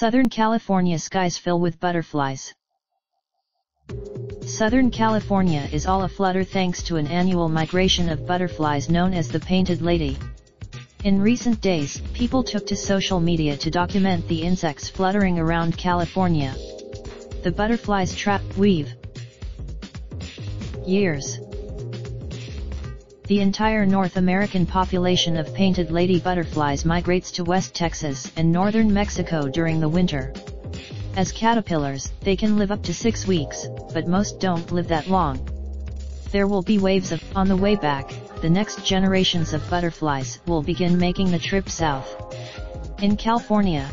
Southern California skies fill with butterflies. Southern California is all aflutter thanks to an annual migration of butterflies known as the Painted Lady. In recent days, people took to social media to document the insects fluttering around California. The butterflies trap weave years. The entire North American population of painted lady butterflies migrates to West Texas and northern Mexico during the winter. As caterpillars, they can live up to 6 weeks, but most don't live that long. There will be waves of, on the way back, the next generations of butterflies will begin making the trip south. In California,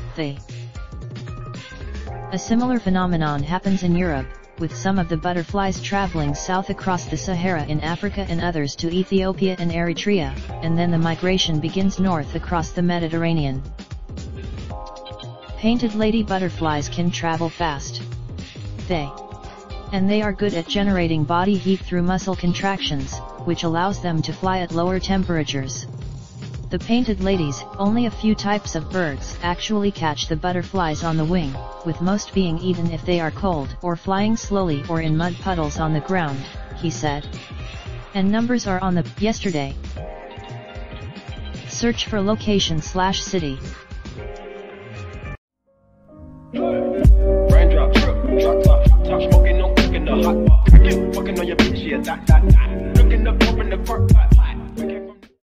a similar phenomenon happens in Europe, with some of the butterflies traveling south across the Sahara in Africa and others to Ethiopia and Eritrea, and then the migration begins north across the Mediterranean. Painted lady butterflies can travel fast. And they are good at generating body heat through muscle contractions, which allows them to fly at lower temperatures. The painted ladies, only a few types of birds, actually catch the butterflies on the wing, with most being eaten if they are cold or flying slowly or in mud puddles on the ground, he said. And numbers are on the yesterday. Search for location/city. Raindrop trip, drop top, top smoking, no cooking the hot pot. I get fucking on your bitch, yeah, that. Looking up, open the park pot.